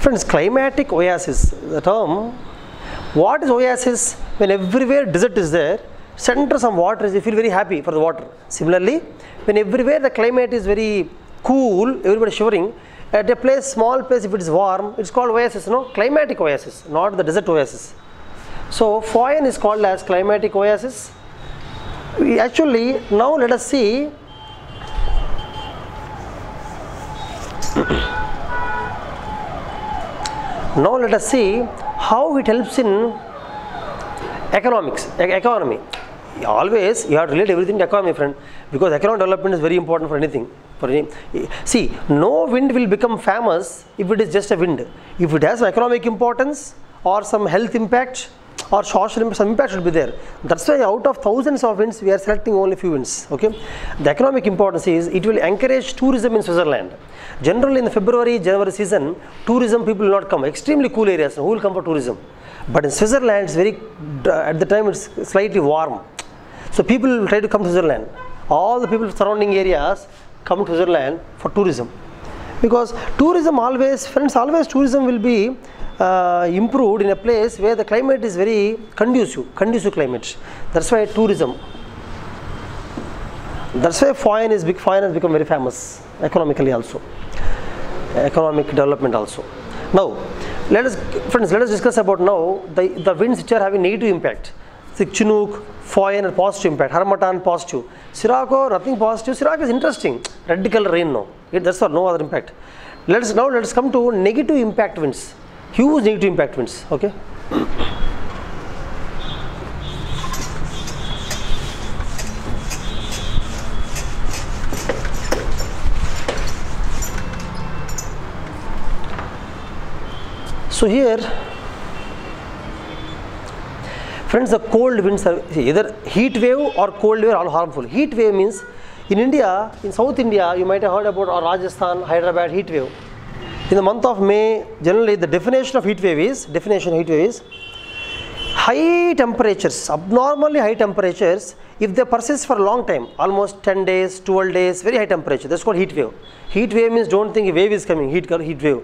Friends, climatic oasis, the term, what is oasis? When everywhere desert is there, center some water is, you feel very happy for the water. Similarly, when everywhere the climate is very cool, everybody shivering, at a place, small place, if it is warm, it's called oasis, no? Climatic oasis, not the desert oasis. So, Foehn is called as climatic oasis. We actually, now let us see. Now let us see how it helps in economics, e economy. Always you have to relate everything to economy, friend, because economic development is very important for anything. For any, see, no wind will become famous if it is just a wind. If it has economic importance or some health impact or social impact, some impact should be there. That's why out of thousands of winds, we are selecting only few winds. Okay. The economic importance is it will encourage tourism in Switzerland. Generally in the February, January season, tourism people will not come. Extremely cool areas, who will come for tourism? But in Switzerland, it's very, at the time it's slightly warm. So people will try to come to Switzerland. All the people surrounding areas come to Switzerland for tourism. Because tourism always, friends, always tourism will be Uh, improved in a place where the climate is very conducive, conducive climate. That's why tourism. That's why Foehn is big. Foehn has become very famous economically also, economic development also. Now, let us, friends, let us discuss about now the the winds which are having negative impact. Chinook, Foehn are positive impact. Harmattan positive. Sirocco nothing positive. Sirocco is interesting. Red color rain no. It, that's all. No other impact. Let us now let us come to negative impact winds. Huge negative impact winds, okay. So here, friends, the cold winds are either heat wave or cold wave are all harmful. Heat wave means in India, in South India, you might have heard about our Rajasthan, Hyderabad heat wave. In the month of May, generally the definition of heat wave is, definition of heat wave is, high temperatures, abnormally high temperatures, if they persist for a long time, almost ten days, twelve days, very high temperature, that's called heat wave. Heat wave means don't think a wave is coming, heat, heat wave.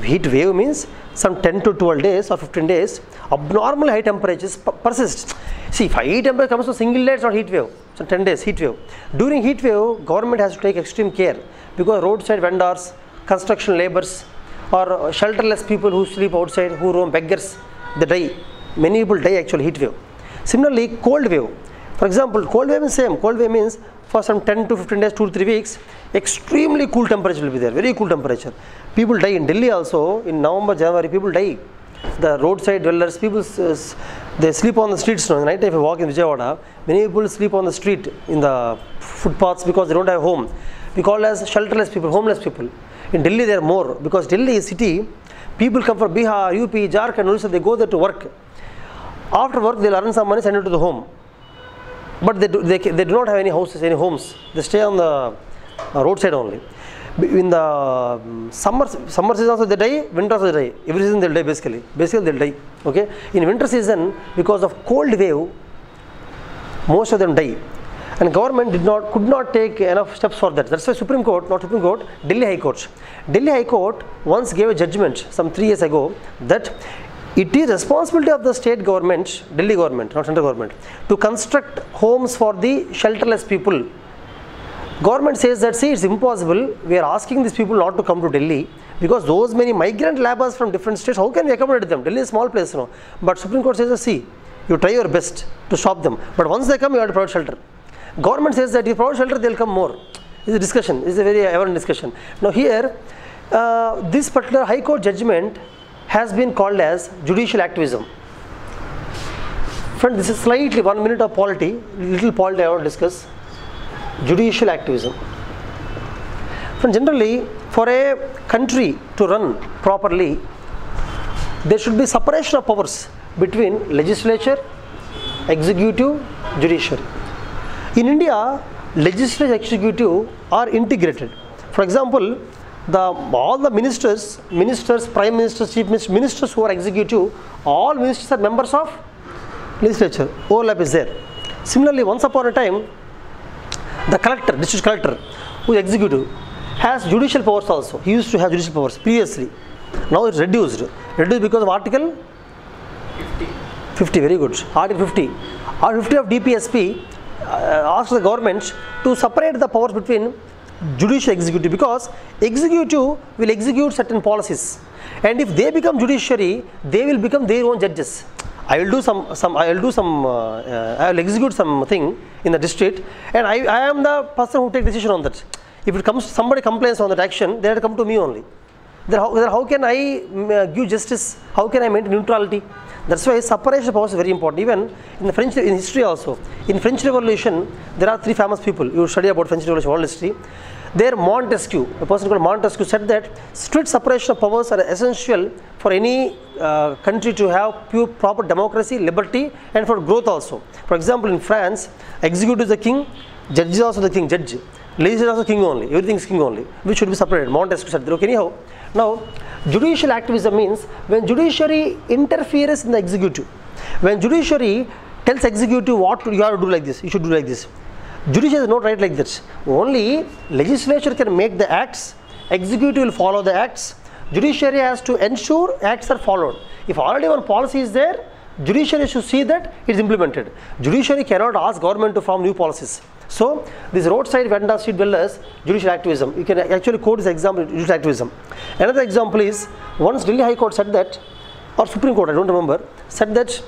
heat wave means some ten to twelve days or fifteen days, abnormal high temperatures persist. See, if high temperature comes to single day, it's not heat wave. So ten days heat wave. During heat wave, government has to take extreme care because roadside vendors, construction laborers, or shelterless people who sleep outside, who roam, beggars, they die. Many people die actually heat wave. Similarly, cold wave. For example, cold wave is same. Cold wave means for some ten to fifteen days, two to three weeks, extremely cool temperature will be there, very cool temperature. People die in Delhi also, in November, January, people die. The roadside dwellers, people, uh, they sleep on the streets. No? Night if you walk in Vijayawada, many people sleep on the street, in the footpaths because they don't have home. We call as shelterless people, homeless people. In Delhi, there are more because Delhi is a city. People come from Bihar, U P, Jharkhand, Odisha, they go there to work. After work, they'll earn some money, send it to the home. But they do, they, they do not have any houses, any homes. They stay on the uh, roadside only. In the um, summer, summer season also they die, winter also they die. Every season they'll die basically. Basically they'll die. Okay. In winter season, because of cold wave, most of them die. And government did not, could not take enough steps for that. That's why Supreme Court, not Supreme Court, Delhi High Court. Delhi High Court once gave a judgment some three years ago that it is responsibility of the state government, Delhi government, not central government, to construct homes for the shelterless people. Government says that, see, it's impossible. We are asking these people not to come to Delhi because those many migrant laborers from different states, how can we accommodate them? Delhi is a small place, you know. But Supreme Court says, see, you try your best to stop them. But once they come, you have to provide shelter. Government says that if you provide shelter, they'll come more. It's a discussion. It's a very evident discussion. Now here, uh, this particular High Court judgment has been called as judicial activism. Friend, this is slightly one minute of polity, little polity I want to discuss. Judicial activism. Friend, generally, for a country to run properly, there should be separation of powers between legislature, executive, judiciary. In India, legislature and executive are integrated. For example, The, all the ministers, ministers, prime ministers, chief ministers, ministers who are executive, all ministers are members of legislature. Overlap is there. Similarly, once upon a time, the collector, district collector, who is executive, has judicial powers also. He used to have judicial powers previously. Now it's reduced. Reduced because of Article fifty. fifty, very good. Article fifty. Article fifty of D P S P uh, asks the government to separate the powers between judicial executive, because executive will execute certain policies, and if they become judiciary, they will become their own judges. I will do some, some I will do some, uh, uh, I will execute something in the district, and I, I am the person who takes decision on that. If it comes, somebody complains on that action, they have to come to me only. Then how, then how can I uh, give justice? How can I maintain neutrality? That's why separation of powers is very important. Even in the French, in history also, in French Revolution, there are three famous people. You study about French Revolution, all history. There, Montesquieu, a person called Montesquieu, said that strict separation of powers are essential for any uh, country to have pure, proper democracy, liberty, and for growth also. For example, in France, executive is the king, judge is also the king, judge. Legislature also king only, everything is king only, which should be separated. Montesquieu said that. Okay, anyhow, now judicial activism means when judiciary interferes in the executive, when judiciary tells executive what you have to do like this, you should do like this. Judiciary has no right like this. Only legislature can make the acts, executive will follow the acts, judiciary has to ensure acts are followed. If already one policy is there, judiciary should see that it is implemented. Judiciary cannot ask government to form new policies. So, this roadside vendor street dwellers, judicial activism. You can actually quote this example, judicial activism. Another example is, once Delhi High Court said that, or Supreme Court, I don't remember, said that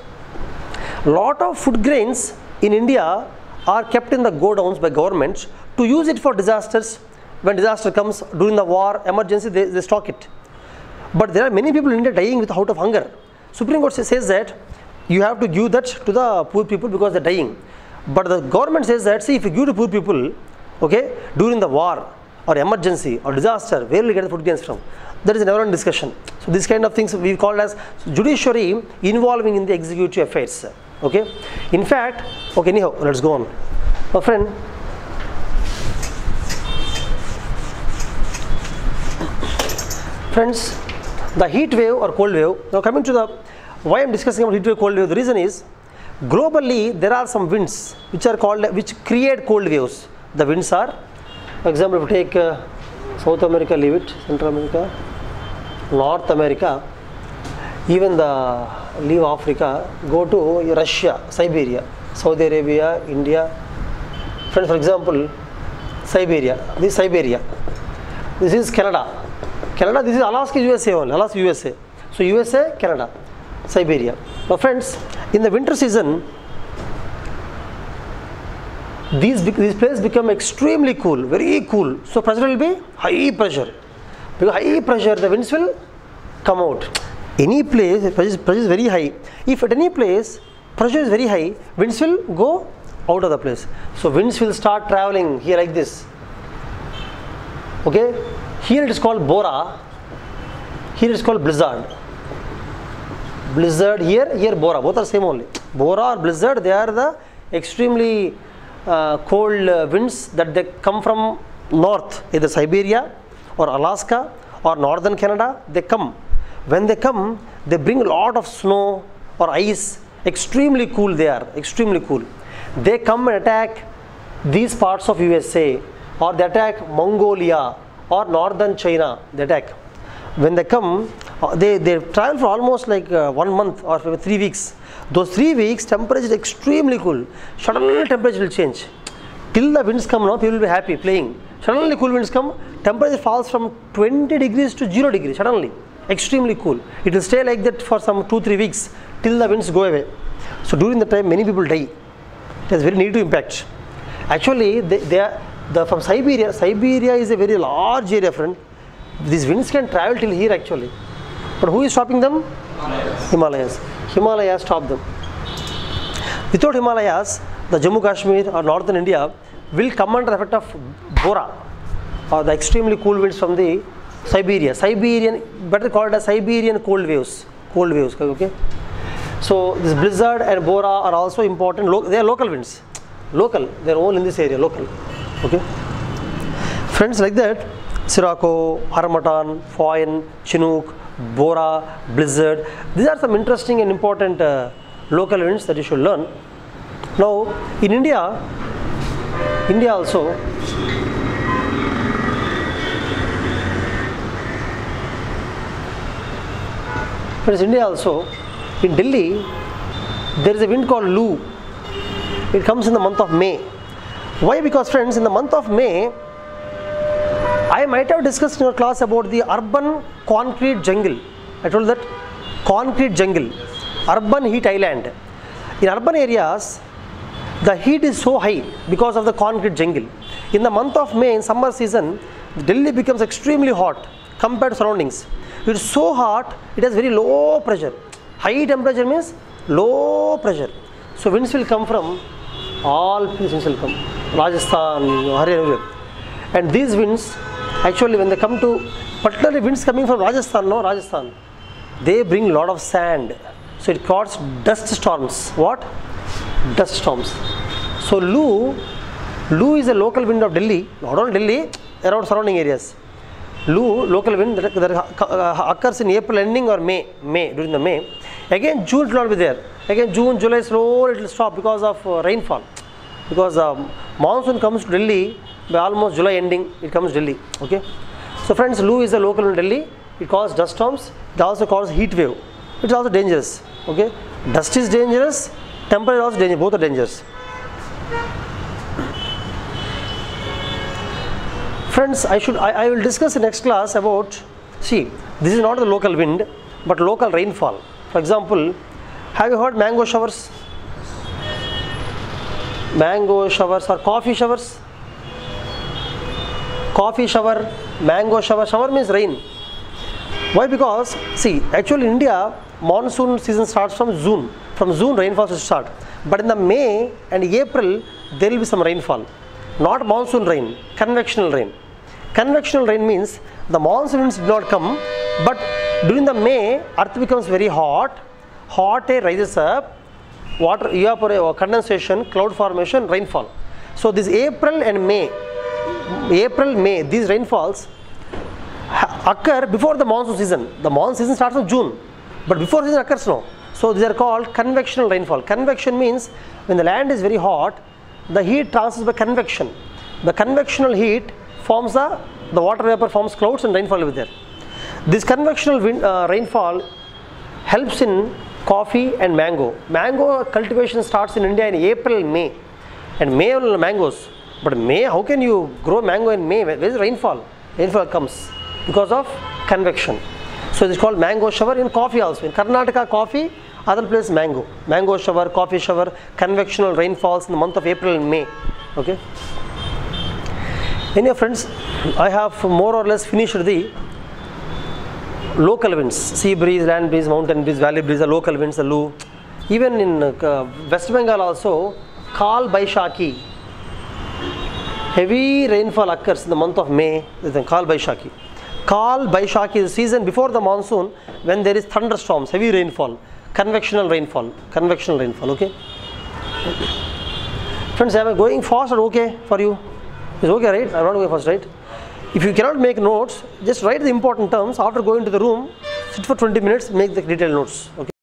lot of food grains in India are kept in the godowns by government to use it for disasters. When disaster comes, during the war, emergency, they, they stock it. But there are many people in India dying without of hunger. Supreme Court says that you have to give that to the poor people because they are dying. But the government says that, see, if you give to poor people, okay, during the war or emergency or disaster, where will you get the food grains from? That is an ever-ending discussion. So these kind of things we call as judiciary involving in the executive affairs. Okay. In fact, okay, anyhow, let's go on. My friend, friends, the heat wave or cold wave. Now coming to the why I am discussing about heat wave, cold wave. The reason is, globally, there are some winds which are called, which create cold waves. The winds are, for example, if you take uh, South America, leave it, Central America, North America, even the leave Africa, go to Russia, Siberia, Saudi Arabia, India. Friends, for example, Siberia, this is Siberia, this is Canada, Canada, this is Alaska, U S A only, Alaska, U S A. So U S A, Canada, Siberia. Now friends, in the winter season, these, these places become extremely cool, very cool. So pressure will be high pressure. Because high pressure, the winds will come out. Any place, pressure, pressure is very high. If at any place, pressure is very high, winds will go out of the place. So winds will start traveling here like this. Okay? Here it is called Bora. Here it is called Blizzard. Blizzard here, here Bora. Both are same only. Bora or Blizzard, they are the extremely uh, cold uh, winds that they come from north, either Siberia or Alaska or northern Canada. They come. When they come, they bring a lot of snow or ice. Extremely cool they are, extremely cool. They come and attack these parts of U S A, or they attack Mongolia or northern China. They attack. When they come, they, they travel for almost like uh, one month or three weeks. Those three weeks, temperature is extremely cool. Suddenly temperature will change. Till the winds come now, people will be happy playing. Suddenly cool winds come, temperature falls from twenty degrees to zero degrees suddenly. Extremely cool. It will stay like that for some two three weeks till the winds go away. So during the time many people die. It has very negative impact. Actually they, they are the, from Siberia, Siberia is a very large area friend. These winds can travel till here actually. But who is stopping them? Himalayas. Himalayas, Himalayas stop them. Without Himalayas, the Jammu Kashmir or northern India will come under the effect of Bora or the extremely cool winds from the Siberia, Siberian, better called as Siberian cold waves, cold waves, okay. So this Blizzard and Bora are also important, Lo they are local winds, local, they are all in this area, local, okay. Friends, like that, Sirocco, Harmattan, Foehn, Chinook, Bora, Blizzard, these are some interesting and important uh, local winds that you should learn. Now, in India, India also, Friends, India also, in Delhi, there is a wind called Loo. It comes in the month of May. Why? Because friends, in the month of May, I might have discussed in your class about the urban concrete jungle. I told that concrete jungle, urban heat island. In urban areas, the heat is so high because of the concrete jungle. In the month of May, in summer season, Delhi becomes extremely hot compared to surroundings. It is so hot, it has very low pressure. High temperature means low pressure. So winds will come from all places will come. Rajasthan, Hyderabad. And these winds, actually when they come to, particularly winds coming from Rajasthan, no Rajasthan, they bring lot of sand. So it causes dust storms. What? Dust storms. So Loo, Loo is a local wind of Delhi, not only Delhi, around surrounding areas. Loo, local wind that, that uh, occurs in April ending or May, May, during the May. Again, June will not be there. Again, June, July, slowly it will stop because of uh, rainfall. Because um, monsoon comes to Delhi by almost July ending, it comes to Delhi. Okay. So friends, Loo is a local wind in Delhi. It causes dust storms. It also causes heat wave. It is also dangerous. Okay. Dust is dangerous. Temperature is also dangerous. Both are dangerous. Friends, I should I, I will discuss in next class about, see, this is not the local wind, but local rainfall. For example, have you heard mango showers? Mango showers or coffee showers? Coffee shower, mango shower, shower means rain. Why? Because, see, actually in India, monsoon season starts from June. From June, rainfall should start. But in the May and April, there will be some rainfall. Not monsoon rain, convectional rain. Convectional rain means the monsoon winds did not come, but during the May, earth becomes very hot, hot air rises up, water evaporation, condensation, cloud formation, rainfall. So this April and May, April, May, these rainfalls occur before the monsoon season. The monsoon season starts in June, but before season occurs now. So these are called convectional rainfall. Convection means when the land is very hot, the heat transfers by convection. The convectional heat forms a, the water vapor forms clouds and rainfall will be there. This convectional wind, uh, rainfall helps in coffee and mango. Mango cultivation starts in India in April, May, and May will mangoes. But May, how can you grow mango in May? Where is rainfall? Rainfall comes because of convection. So it is called mango shower. In coffee also, in Karnataka coffee, other place mango. Mango shower, coffee shower, convectional rainfalls in the month of April and May. Okay. Anyway, friends, I have more or less finished the local winds. Sea breeze, land breeze, mountain breeze, valley breeze, the local winds, the Loo. Even in uh, West Bengal also, Kalbaisaki. Heavy rainfall occurs in the month of May, that is Kalbaisaki. Kalbaisaki is the season before the monsoon when there is thunderstorms, heavy rainfall, convectional rainfall, convectional rainfall, okay. okay. Friends, am I going fast or okay for you? It's okay, right? I'm not going fast, right? If you cannot make notes, just write the important terms. After going to the room, sit for twenty minutes, make the detailed notes. Okay.